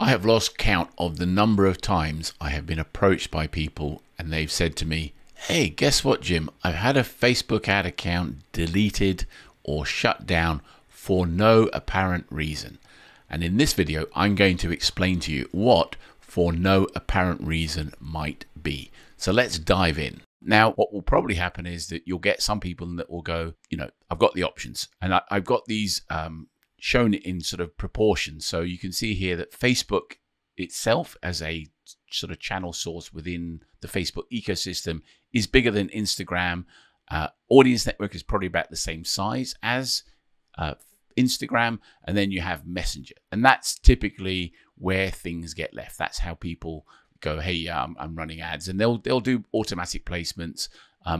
I have lost count of the number of times I have been approached by people and they've said to me, hey, guess what, Jim? I've had a Facebook ad account deleted or shut down for no apparent reason. And in this video, I'm going to explain to you what for no apparent reason might be. So let's dive in. Now, what will probably happen is that you'll get some people that will go, you know, I've got the options and I've got these shown in sort of proportions. So you can see here that Facebook itself as a sort of channel source within the Facebook ecosystem is bigger than Instagram. Audience network is probably about the same size as Instagram. And then you have Messenger. And that's typically where things get left. That's how people go, hey, I'm running ads, and they'll do automatic placements,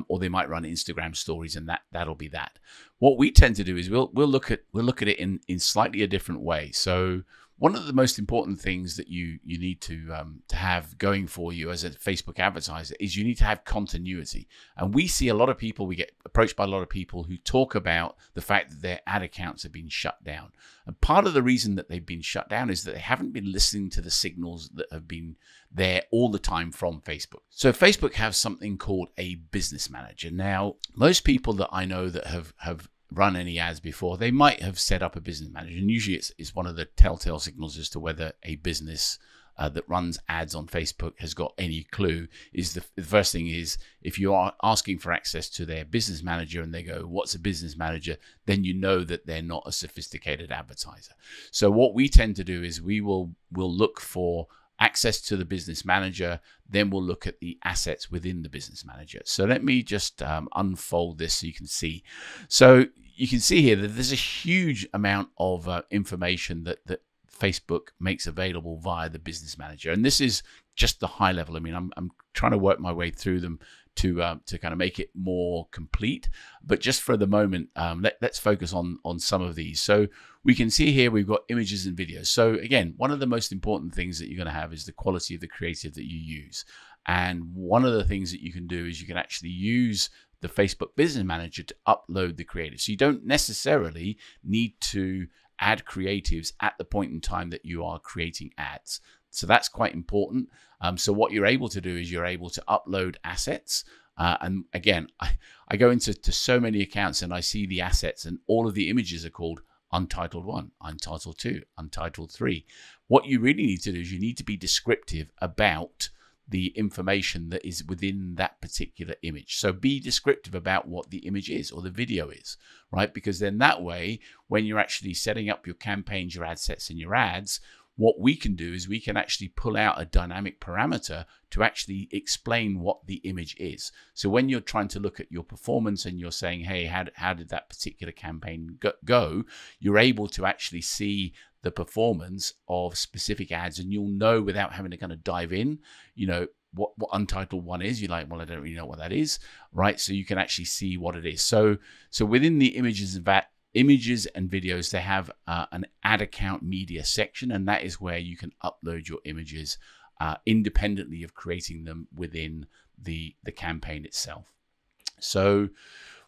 or they might run Instagram stories, and that'll be that. What we tend to do is we'll look at it in slightly a different way. So one of the most important things that you need to have going for you as a Facebook advertiser is you need to have continuity. And we see a lot of people, we get approached by a lot of people who talk about the fact that their ad accounts have been shut down. And part of the reason that they've been shut down is that they haven't been listening to the signals that have been there all the time from Facebook. So Facebook has something called a business manager. Now, most people that I know that have run any ads before, they might have set up a business manager, and usually it's one of the telltale signals as to whether a business that runs ads on Facebook has got any clue. Is the first thing is, if you are asking for access to their business manager and they go, what's a business manager? Then you know that they're not a sophisticated advertiser. So what we tend to do is we'll look for access to the business manager, then we'll look at the assets within the business manager. So let me just unfold this so you can see. So you can see here that there's a huge amount of information that Facebook makes available via the business manager. And this is just the high level. I mean, I'm trying to work my way through them to kind of make it more complete. But just for the moment, let's focus on some of these. So we can see here we've got images and videos. So again, one of the most important things that you're going to have is the quality of the creative that you use. And one of the things that you can do is you can actually use the Facebook Business Manager to upload the creative. So you don't necessarily need to add creatives at the point in time that you are creating ads. So that's quite important. So what you're able to do is you're able to upload assets. And again, I go into so many accounts and I see the assets, and all of the images are called Untitled 1, Untitled 2, Untitled 3. What you really need to do is you need to be descriptive about the information that is within that particular image. So be descriptive about what the image is or the video is, right? Because then that way, when you're actually setting up your campaigns, your ad sets and your ads, what we can do is we can actually pull out a dynamic parameter to actually explain what the image is. So when you're trying to look at your performance and you're saying, hey, how did that particular campaign go? You're able to actually see the performance of specific ads, and you'll know without having to kind of dive in, you know, what Untitled 1 is. You're like, well, I don't really know what that is, right? So you can actually see what it is. So within the images and that, images and videos, they have an ad account media section, and that is where you can upload your images independently of creating them within the campaign itself. So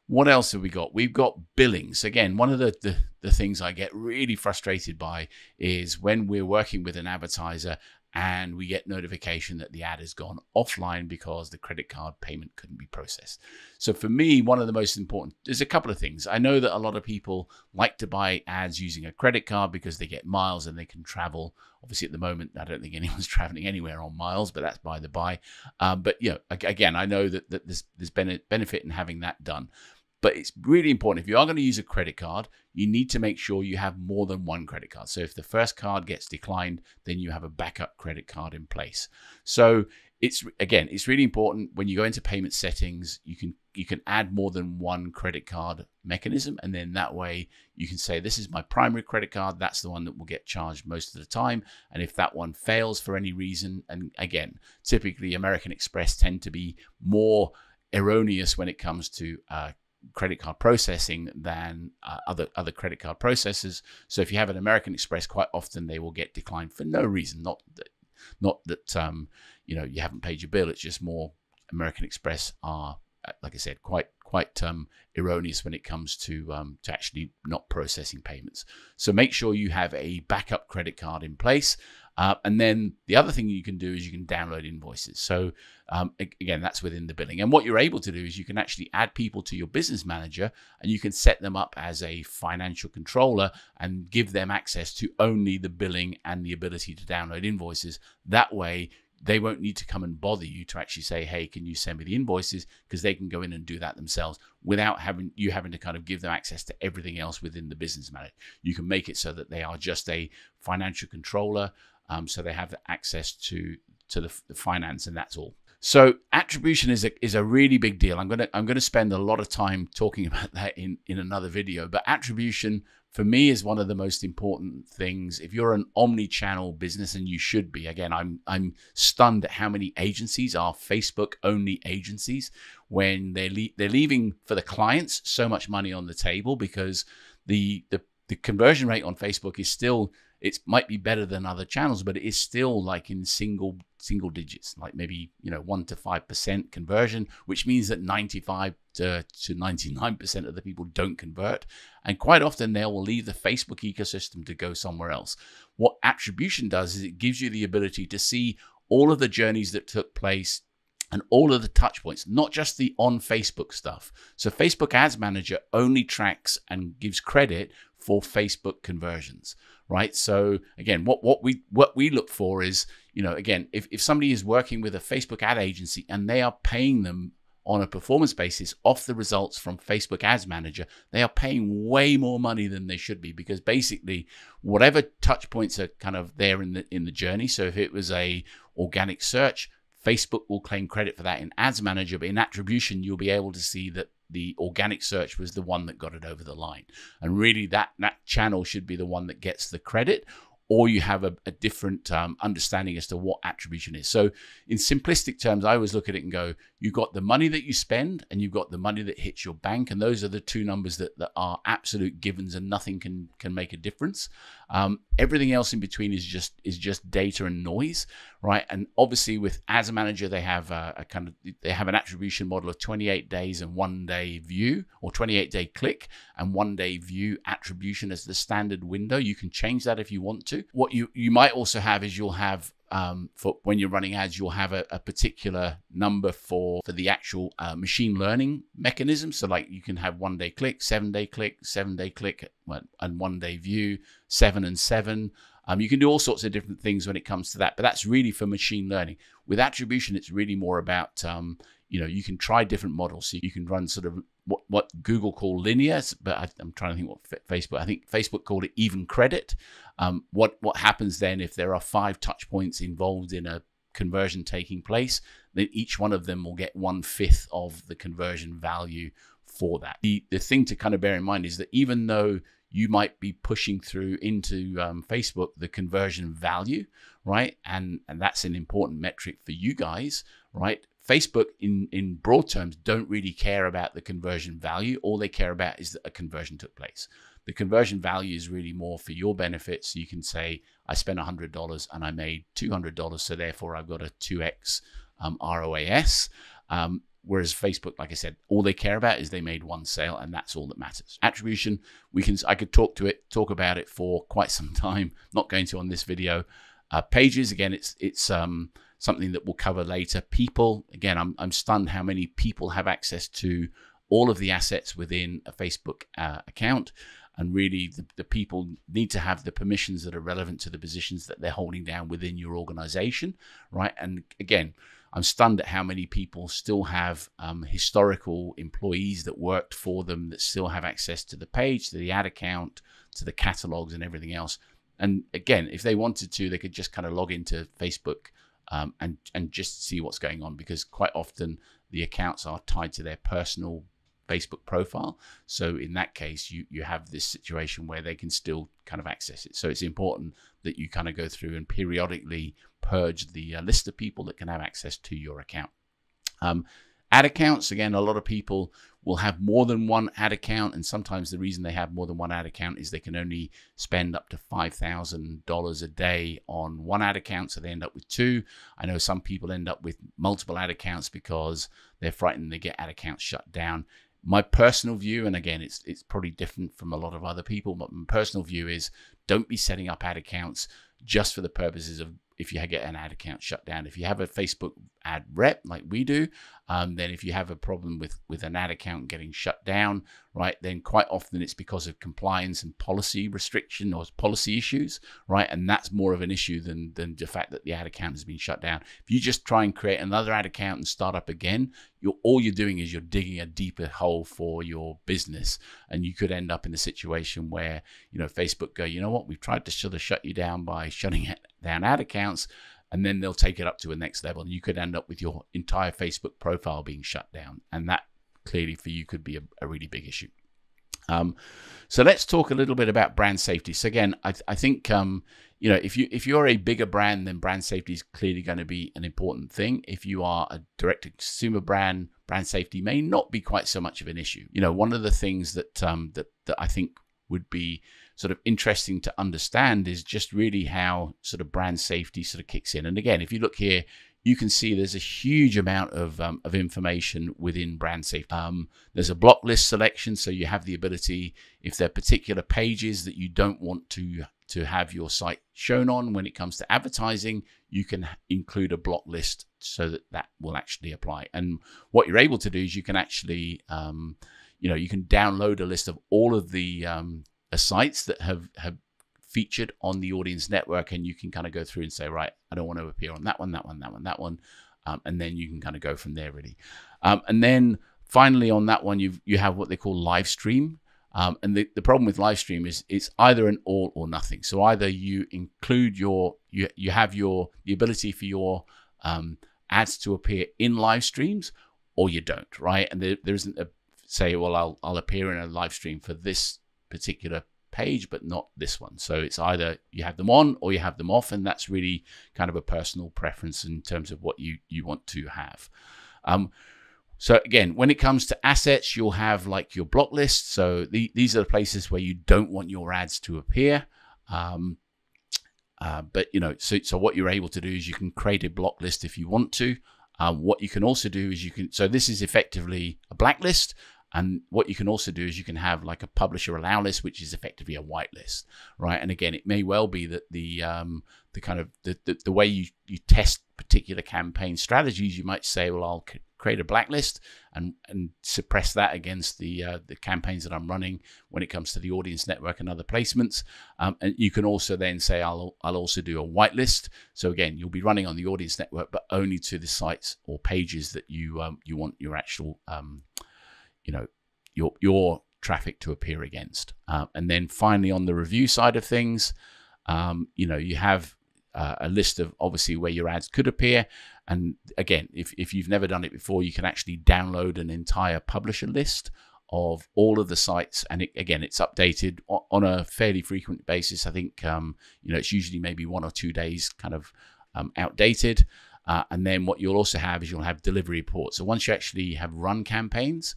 what else have we got? We've got billings. Again, one of the things I get really frustrated by is when we're working with an advertiser and we get notification that the ad has gone offline because the credit card payment couldn't be processed. So for me, one of the most important, there's a couple of things. I know that a lot of people like to buy ads using a credit card because they get miles and they can travel. Obviously at the moment, I don't think anyone's traveling anywhere on miles, but that's by the by. But you know, again, I know that there's benefit in having that done. But it's really important, if you are going to use a credit card, you need to make sure you have more than one credit card. So if the first card gets declined, then you have a backup credit card in place. So it's really important when you go into payment settings, you can add more than one credit card mechanism. And then that way you can say, this is my primary credit card. That's the one that will get charged most of the time. And if that one fails for any reason, and again, typically American Express tend to be more erroneous when it comes to credit card processing than other credit card processors. So if you have an American Express, quite often they will get declined for no reason, not that you know, you haven't paid your bill. It's just more American Express are, like I said, quite erroneous when it comes to actually not processing payments. So make sure you have a backup credit card in place. And then the other thing you can do is you can download invoices. So again, that's within the billing. And what you're able to do is you can actually add people to your business manager, and you can set them up as a financial controller and give them access to only the billing and the ability to download invoices. That way, they won't need to come and bother you to actually say, hey, can you send me the invoices? Because they can go in and do that themselves without having to kind of give them access to everything else within the business manager. You can make it so that they are just a financial controller, so they have access to the finance, and that's all. So attribution is a really big deal. I'm gonna spend a lot of time talking about that in another video, but attribution for me is one of the most important things. If you're an omni-channel business, and you should be, again, I'm stunned at how many agencies are Facebook-only agencies when they're leaving for the clients so much money on the table, because the conversion rate on Facebook is still, it might be better than other channels, but it is still like in single digits, like maybe 1 to 5% conversion, which means that 95 to 99% of the people don't convert, and quite often they will leave the Facebook ecosystem to go somewhere else. What attribution does is it gives you the ability to see all of the journeys that took place and all of the touch points, not just the on Facebook stuff. So Facebook Ads Manager only tracks and gives credit for Facebook conversions, right? So again, what we look for is, again, if somebody is working with a Facebook ad agency and they are paying them on a performance basis off the results from Facebook Ads Manager, they are paying way more money than they should be, because basically whatever touch points are kind of there in the journey. So if it was a organic search, Facebook will claim credit for that in Ads Manager, but in attribution, you'll be able to see that the organic search was the one that got it over the line. And really that channel should be the one that gets the credit, or you have a different understanding as to what attribution is. So in simplistic terms, I always look at it and go, you've got the money that you spend and you've got the money that hits your bank. And those are the two numbers that are absolute givens, and nothing can make a difference. Everything else in between is just data and noise, right? And obviously with Ads Manager, they have an attribution model of 28 days and 1 day view, or 28-day click and 1 day view attribution as the standard window. You can change that if you want to. What you might also have is you'll have for when you're running ads, you'll have a particular number for the actual machine learning mechanism. So like you can have 1 day click, 7 day click, 7 day click, and 1 day view, 7 and 7. You can do all sorts of different things when it comes to that, but that's really for machine learning. With attribution, it's really more about you can try different models. So you can run sort of what Google call linear, but I'm trying to think what Facebook, I think Facebook called it even credit. What happens then if there are 5 touch points involved in a conversion taking place, then each one of them will get 1/5 of the conversion value for that. The thing to kind of bear in mind is that even though you might be pushing through into Facebook the conversion value, right? And that's an important metric for you guys, right? Facebook, in broad terms, don't really care about the conversion value. All they care about is that a conversion took place. The conversion value is really more for your benefit. So you can say, I spent $100 and I made $200. So therefore, I've got a 2x ROAS. Whereas Facebook, like I said, all they care about is they made 1 sale, and that's all that matters. Attribution, I could talk about it for quite some time. Not going to on this video. Pages, again, it's something that we'll cover later. People, again, I'm stunned how many people have access to all of the assets within a Facebook account. And really the people need to have the permissions that are relevant to the positions that they're holding down within your organization, right? And again, I'm stunned at how many people still have historical employees that worked for them that still have access to the page, to the ad account, to the catalogs and everything else. And again, if they wanted to, they could just kind of log into Facebook and just see what's going on, because quite often the accounts are tied to their personal Facebook profile. So in that case, you have this situation where they can still kind of access it. So it's important that you kind of go through and periodically purge the list of people that can have access to your account. Ad accounts, again, a lot of people will have more than one ad account, and sometimes the reason they have more than one ad account is they can only spend up to $5,000 a day on one ad account, so they end up with 2. I know some people end up with multiple ad accounts because they're frightened they get ad accounts shut down. My personal view, and again, it's probably different from a lot of other people, but my personal view is don't be setting up ad accounts. just for the purposes of if you get an ad account shut down. If you have a Facebook ad rep like we do, then if you have a problem with an ad account getting shut down, right, then quite often it's because of compliance and policy restriction or policy issues, right? And that's more of an issue than the fact that the ad account has been shut down. If you just try and create another ad account and start up again, all you're doing is you're digging a deeper hole for your business. And you could end up in a situation where, you know, Facebook go, you know what, we've tried to sort of shut you down by shutting down ad accounts, and then they'll take it up to a next level. And you could end up with your entire Facebook profile being shut down. And that clearly for you could be a really big issue. So let's talk a little bit about brand safety. So again, I think, you know, if you're a bigger brand, then brand safety is clearly going to be an important thing. If you are a direct-to-consumer brand, brand safety may not be quite so much of an issue. You know, one of the things that, that I think would be sort of interesting to understand is just really how sort of brand safety sort of kicks in. And again, if you look here, you can see there's a huge amount of information within brand safety. There's a block list selection, so you have the ability, if there are particular pages that you don't want to have your site shown on when it comes to advertising, you can include a block list so that that will actually apply. And what you're able to do is you can actually, you know, you can download a list of all of the sites that have featured on the audience network, and you can kind of go through and say, right, I don't want to appear on that one, that one, that one, that one. And then you can kind of go from there really. And then finally on that one, you have what they call live stream. And the problem with live stream is it's either an all or nothing. So either you include your, you have the ability for your ads to appear in live streams, or you don't, right? And there isn't a say, well, I'll appear in a live stream for this particular page, but not this one. So it's either you have them on or you have them off, and that's really kind of a personal preference in terms of what you want to have. So again, when it comes to assets, you'll have like your block list. So these are the places where you don't want your ads to appear. But you know, so what you're able to do is you can create a block list if you want to. What you can also do is you can, so this is effectively a blacklist. And what you can also do is you can have like a publisher allow list, which is effectively a whitelist, right? And again, it may well be that the kind of the way you test particular campaign strategies, you might say, well, I'll create a blacklist and suppress that against the campaigns that I'm running when it comes to the audience network and other placements. And you can also then say, I'll also do a whitelist. So again, you'll be running on the audience network, but only to the sites or pages that you want your actual you know, your traffic to appear against. And then finally on the review side of things, you know, you have a list of obviously where your ads could appear. And again, if you've never done it before, you can actually download an entire publisher list of all of the sites. And it, again, it's updated on a fairly frequent basis. I think, you know, it's usually maybe 1 or 2 days kind of outdated. And then what you'll also have is you'll have delivery reports. So once you actually have run campaigns,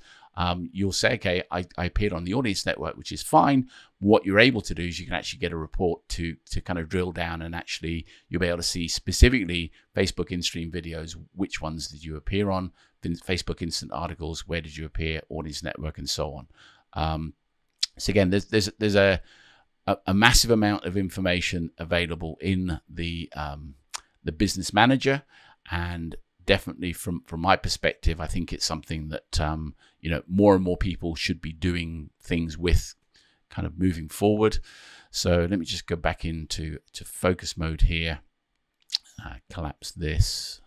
you'll say, okay, I appeared on the audience network, which is fine. What you're able to do is you can actually get a report to kind of drill down, and actually you'll be able to see specifically Facebook in-stream videos, which ones did you appear on, Facebook instant articles, where did you appear, audience network, and so on. So again, there's a massive amount of information available in the business manager, and definitely from my perspective, I think it's something that, you know, more and more people should be doing things with kind of moving forward. So let me just go back into focus mode here, collapse this.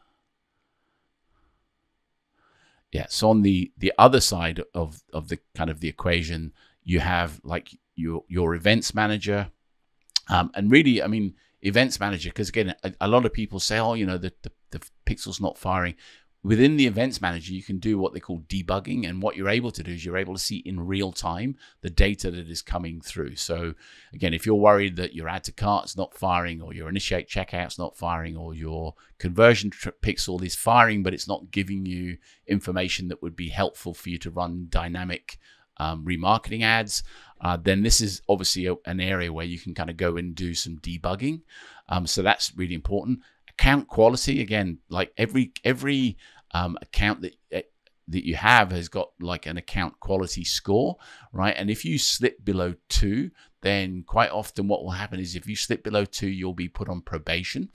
Yeah. So on the other side of the kind of the equation, you have like your events manager. And really, I mean, Events Manager, because again, a lot of people say, oh, you know, the pixel's not firing. Within the Events Manager, you can do what they call debugging. And what you're able to do is you're able to see in real time the data that is coming through. So again, if you're worried that your add to cart's not firing, or your initiate checkout's not firing, or your conversion pixel is firing, but it's not giving you information that would be helpful for you to run dynamic remarketing ads, then this is obviously an area where you can kind of go and do some debugging. So that's really important. Account quality, again, like every account that you have has got like an account quality score, right? And if you slip below 2, then quite often what will happen is if you slip below 2, you'll be put on probation.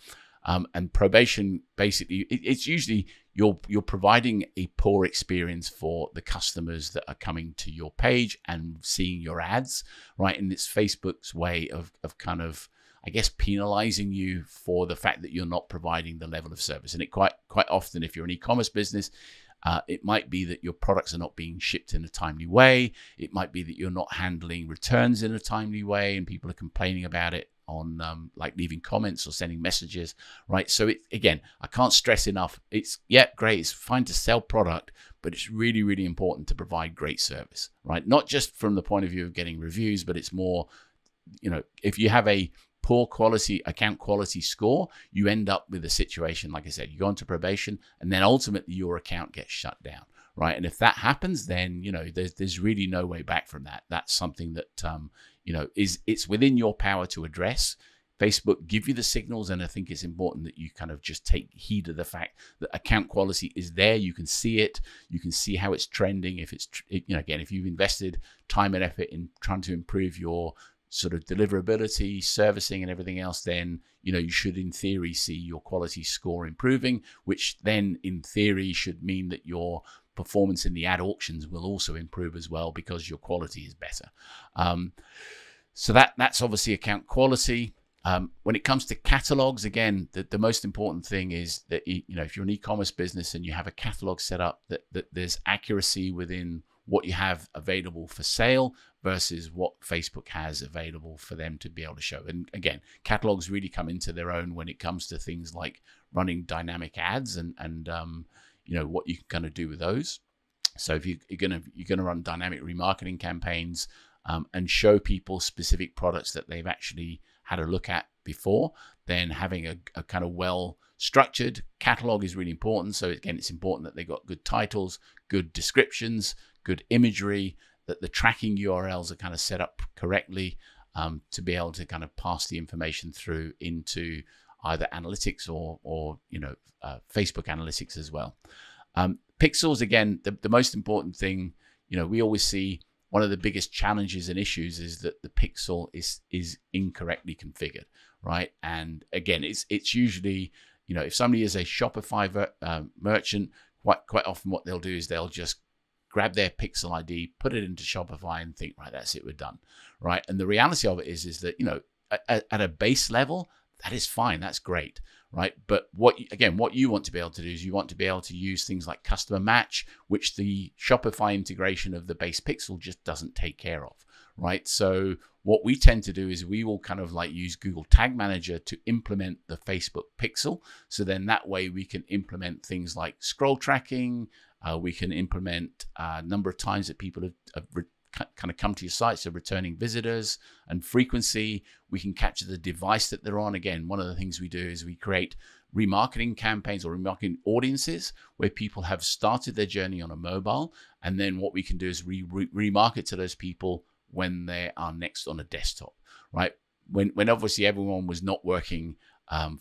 And probation, basically, it's usually you're providing a poor experience for the customers that are coming to your page and seeing your ads, right? And it's Facebook's way of kind of, I guess, penalizing you for the fact that you're not providing the level of service. And it quite often, if you're an e-commerce business, it might be that your products are not being shipped in a timely way. It might be that you're not handling returns in a timely way, and people are complaining about it on like leaving comments or sending messages, right? So it, again, I can't stress enough. It's, yeah, great. It's fine to sell product, but it's really, really important to provide great service, right? Not just from the point of view of getting reviews, but it's more, you know, if you have a poor quality account quality score, you end up with a situation, like I said, you go into probation and then ultimately your account gets shut down, right? And if that happens, then, you know, there's really no way back from that. That's something that, you know, it's within your power to address. Facebook give you the signals, and I think it's important that you kind of just take heed of the fact that account quality is there. You can see it. You can see how it's trending. If it's, you know, again, if you've invested time and effort in trying to improve your sort of deliverability, servicing and everything else, then, you know, you should in theory see your quality score improving, which then in theory should mean that your performance in the ad auctions will also improve as well, because your quality is better. So that's obviously account quality. When it comes to catalogs, again, the most important thing is that, you know, if you're an e-commerce business and you have a catalog set up, that there's accuracy within what you have available for sale versus what Facebook has available for them to be able to show. And again, catalogs really come into their own when it comes to things like running dynamic ads and you know, what you can kind of do with those. So if you're gonna run dynamic remarketing campaigns and show people specific products that they've actually had a look at before, then having a kind of well structured catalog is really important. So again, it's important that they've got good titles, good descriptions, good imagery, that the tracking URLs are kind of set up correctly to be able to kind of pass the information through into either analytics or you know, Facebook analytics as well. Pixels, again, the most important thing, you know, we always see one of the biggest challenges and issues is that the pixel is incorrectly configured, right? And again, it's usually, you know, if somebody is a Shopify merchant, quite often what they'll do is they'll just grab their pixel ID, put it into Shopify and think, right, that's it, we're done, right? And the reality of it is that, you know, at a base level, that is fine, that's great, right? But what you want to be able to do is you want to be able to use things like customer match, which the Shopify integration of the base pixel just doesn't take care of, right? So what we tend to do is we will kind of like use Google Tag Manager to implement the Facebook pixel. So then that way we can implement things like scroll tracking, we can implement a number of times that people have kind of come to your site, so returning visitors and frequency. We can capture the device that they're on. Again, one of the things we do is we create remarketing campaigns or remarketing audiences where people have started their journey on a mobile, and then what we can do is remarket to those people when they are next on a desktop, right? When obviously everyone was not working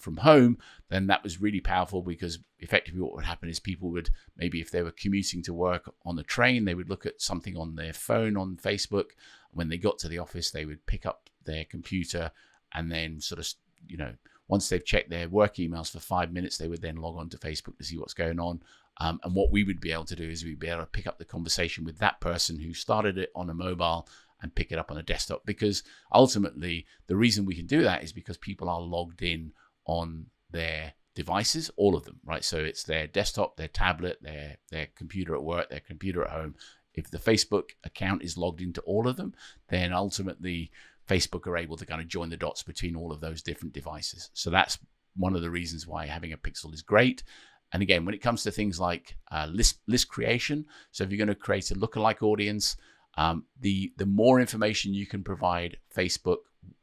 from home, then that was really powerful, because effectively what would happen is people would, maybe if they were commuting to work on the train, they would look at something on their phone on Facebook. When they got to the office, they would pick up their computer and then sort of, you know, once they've checked their work emails for 5 minutes, they would then log on to Facebook to see what's going on. And what we would be able to do is we'd be able to pick up the conversation with that person who started it on a mobile and pick it up on a desktop, because ultimately the reason we can do that is because people are logged in on their devices, all of them, right? So it's their desktop, their tablet, their computer at work, their computer at home. If the Facebook account is logged into all of them, then ultimately Facebook are able to kind of join the dots between all of those different devices. So that's one of the reasons why having a pixel is great. And again, when it comes to things like list creation, so if you're going to create a lookalike audience, the more information you can provide Facebook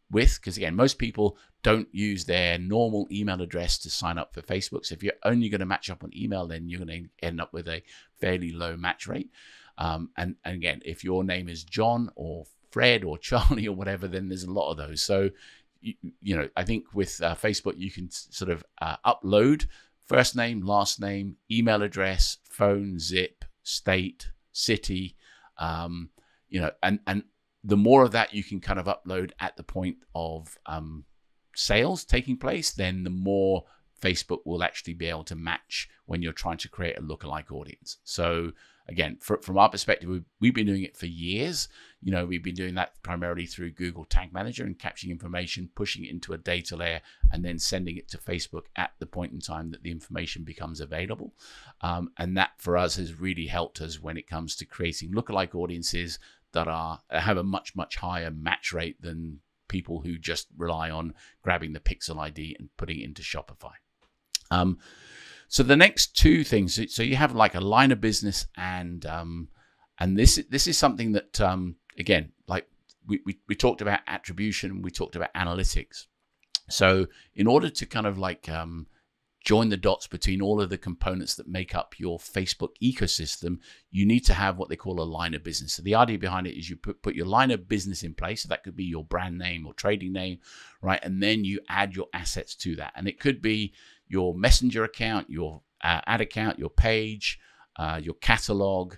with, because again, most people don't use their normal email address to sign up for Facebook. So if you're only going to match up on email, then you're going to end up with a fairly low match rate. And again, if your name is John or Fred or Charlie or whatever, then there's a lot of those. So, you know, I think with Facebook, you can sort of upload first name, last name, email address, phone, zip, state, city, you know, and the more of that you can kind of upload at the point of sales taking place, then the more Facebook will actually be able to match when you're trying to create a lookalike audience. So again, from our perspective, we've been doing it for years. You know, we've been doing that primarily through Google Tag Manager and capturing information, pushing it into a data layer, and then sending it to Facebook at the point in time that the information becomes available. And that for us has really helped us when it comes to creating lookalike audiences that have a much, much higher match rate than people who just rely on grabbing the Pixel ID and putting it into Shopify. So the next two things, so you have like a line of business, and this is something that again, like we talked about attribution, we talked about analytics. So in order to kind of like join the dots between all of the components that make up your Facebook ecosystem, you need to have what they call a line of business. So the idea behind it is you put your line of business in place. So that could be your brand name or trading name, right? And then you add your assets to that. And it could be your Messenger account, your ad account, your page, your catalog,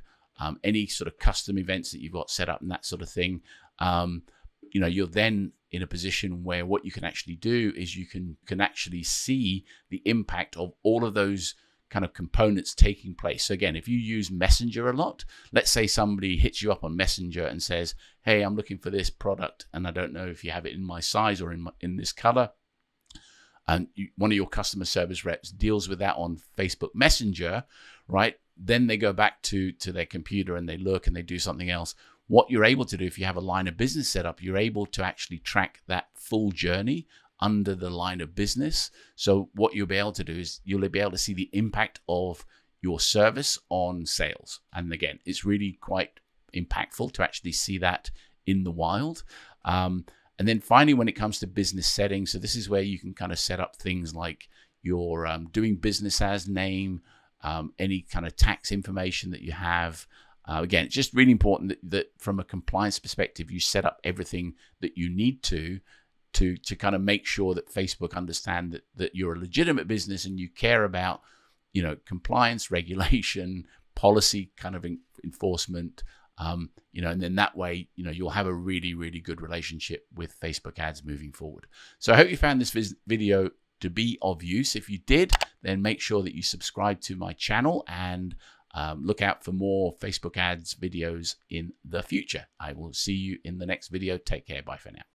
any sort of custom events that you've got set up and that sort of thing. You know, you're then in a position where what you can actually do is you can actually see the impact of all of those kind of components taking place. So again, if you use Messenger a lot, let's say somebody hits you up on Messenger and says, hey, I'm looking for this product and I don't know if you have it in my size or in this color. And one of your customer service reps deals with that on Facebook Messenger, right? Then they go back to their computer and they look and they do something else. What you're able to do, if you have a line of business set up, you're able to actually track that full journey under the line of business. So what you'll be able to do is you'll be able to see the impact of your service on sales. And again, it's really quite impactful to actually see that in the wild. And then finally, when it comes to business settings, so this is where you can kind of set up things like your doing business as name, any kind of tax information that you have. Again, it's just really important that from a compliance perspective, you set up everything that you need to kind of make sure that Facebook understand that you're a legitimate business and you care about, you know, compliance, regulation, policy kind of enforcement, you know, and then that way, you know, you'll have a really, really good relationship with Facebook ads moving forward. So I hope you found this video to be of use. If you did, then make sure that you subscribe to my channel and look out for more Facebook ads videos in the future. I will see you in the next video. Take care. Bye for now.